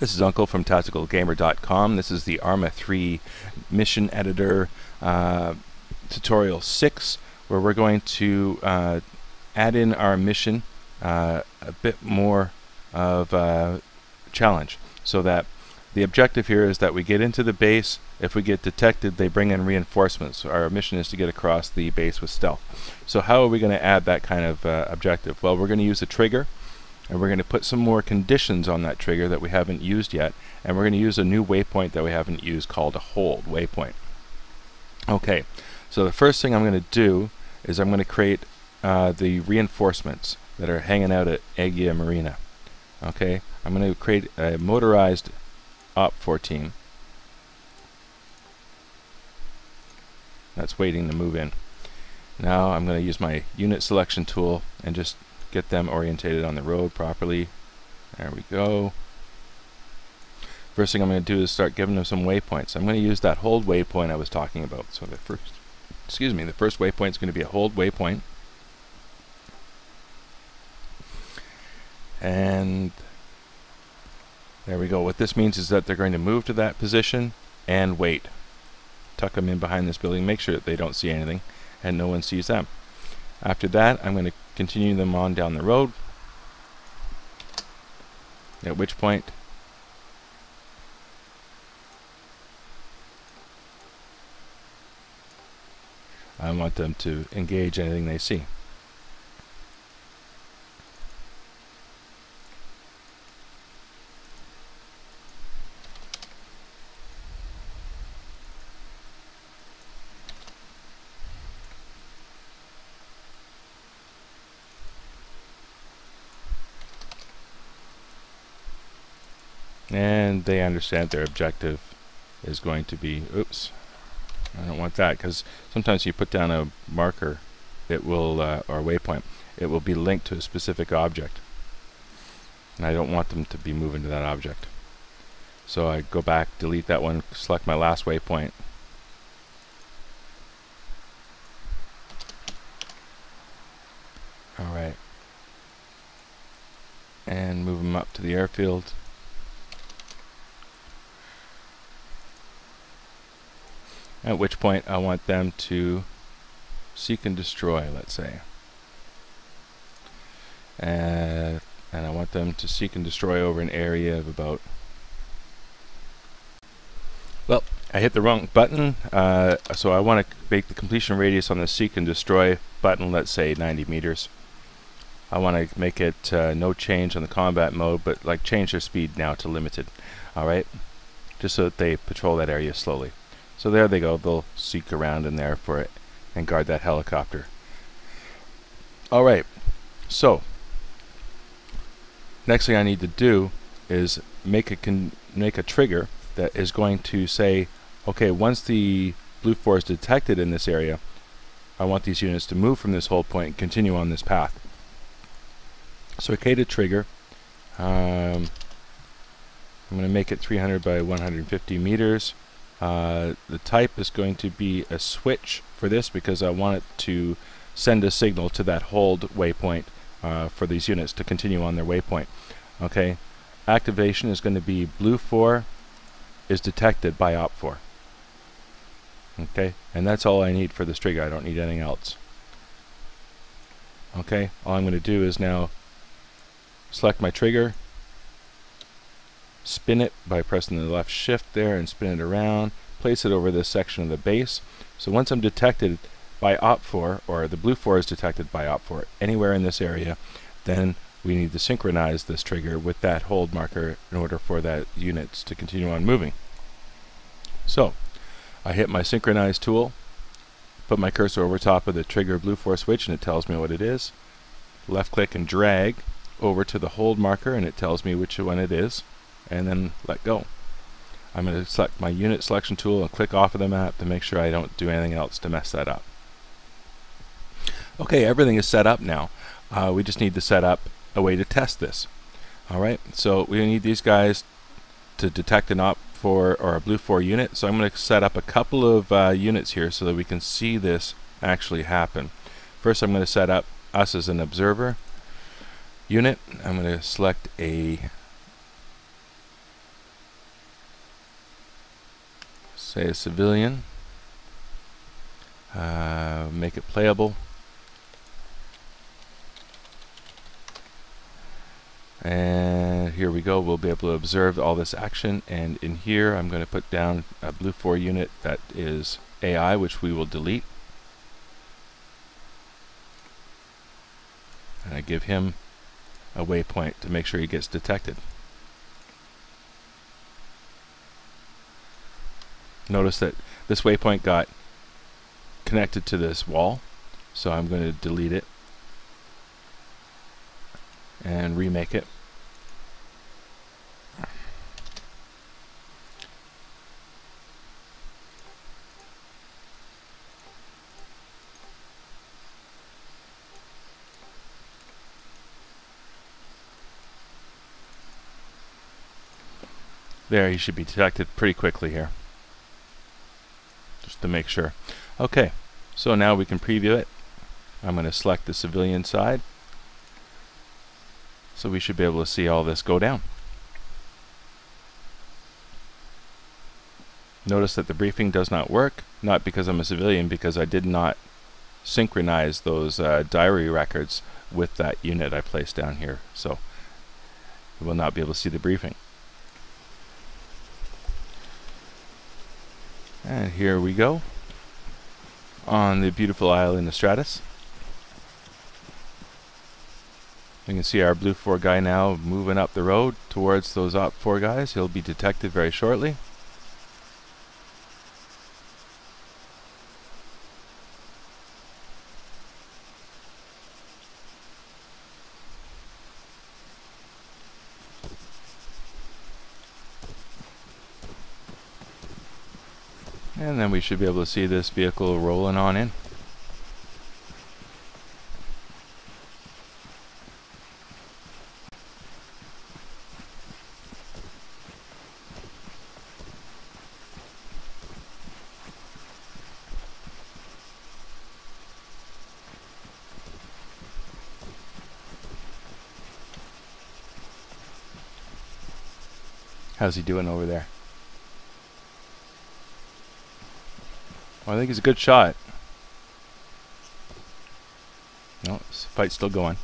This is Uncle from TacticalGamer.com. This is the ARMA 3 Mission Editor Tutorial 6, where we're going to add in our mission a bit more of a challenge. So that the objective here is that we get into the base. If we get detected, they bring in reinforcements. Our mission is to get across the base with stealth. So how are we going to add that kind of objective? Well, we're going to use a trigger. And we're going to put some more conditions on that trigger that we haven't used yet, and we're going to use a new waypoint that we haven't used called a hold waypoint. Okay, so the first thing I'm going to do is I'm going to create the reinforcements that are hanging out at Aegia Marina. Okay, I'm going to create a motorized OPFOR team that's waiting to move in. Now I'm going to use my unit selection tool and just get them orientated on the road properly. There we go. First thing I'm going to do is start giving them some waypoints. I'm going to use that hold waypoint I was talking about. So the first waypoint is going to be a hold waypoint. And there we go. What this means is that they're going to move to that position and wait. Tuck them in behind this building, make sure that they don't see anything and no one sees them. After that, I'm going to continue them on down the road, at which point I want them to engage anything they see. And they understand their objective is going to be, oops, I don't want that, because sometimes you put down a marker, it will, or waypoint, it will be linked to a specific object, and I don't want them to be moving to that object. So I go back, delete that one, select my last waypoint, alright, and move them up to the airfield. At which point I want them to seek and destroy, let's say. And I want them to seek and destroy over an area of about... Well, I hit the wrong button, so I want to make the completion radius on the seek and destroy button, let's say 90 meters. I want to make it no change on the combat mode, but like change their speed now to limited, alright? Just so that they patrol that area slowly. So there they go, they'll seek around in there for it and guard that helicopter. Alright, so next thing I need to do is make a trigger that is going to say, okay, once the BLUFOR is detected in this area, I want these units to move from this hold point and continue on this path. So I create a trigger. I'm going to make it 300 by 150 meters. The type is going to be a switch for this because I want it to send a signal to that hold waypoint for these units to continue on their waypoint. Okay, activation is going to be BLUFOR is detected by OPFOR. Okay, and that's all I need for this trigger. I don't need anything else. Okay, all I'm going to do is now select my trigger, spin it by pressing the left shift there and spin it around, place it over this section of the base. So once I'm detected by OPFOR, or the BLUFOR is detected by OPFOR anywhere in this area, then we need to synchronize this trigger with that hold marker in order for that units to continue on moving. So I hit my synchronize tool, put my cursor over top of the trigger BLUFOR switch and it tells me what it is. Left click and drag over to the hold marker and it tells me which one it is. And then let go. I'm going to select my unit selection tool and click off of the map to make sure I don't do anything else to mess that up. Okay, everything is set up now. We just need to set up a way to test this. Alright, so we need these guys to detect an OPFOR or a BLUFOR unit, so I'm going to set up a couple of units here so that we can see this actually happen. First I'm going to set up us as an observer unit. I'm going to select a say a civilian, make it playable, and here we go. We'll be able to observe all this action, and in here I'm going to put down a BLUFOR unit that is AI, which we will delete, and I give him a waypoint to make sure he gets detected. Notice that this waypoint got connected to this wall, so I'm going to delete it and remake it. There, he should be detected pretty quickly here, just to make sure. Okay, so now we can preview it. I'm going to select the civilian side, so we should be able to see all this go down. Notice that the briefing does not work, not because I'm a civilian, because I did not synchronize those diary records with that unit I placed down here, so you will not be able to see the briefing. And here we go on the beautiful island of Stratis. You can see our BLUFOR guy now moving up the road towards those OPFOR guys. He'll be detected very shortly. And then we should be able to see this vehicle rolling on in. How's he doing over there? Well, I think he's a good shot. No, this fight's still going.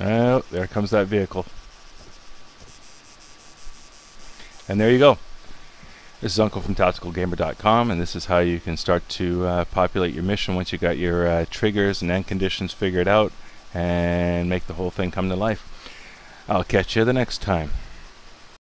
Oh, there comes that vehicle. And there you go. This is Uncle from TacticalGamer.com, and this is how you can start to populate your mission once you got your triggers and end conditions figured out and make the whole thing come to life. I'll catch you the next time.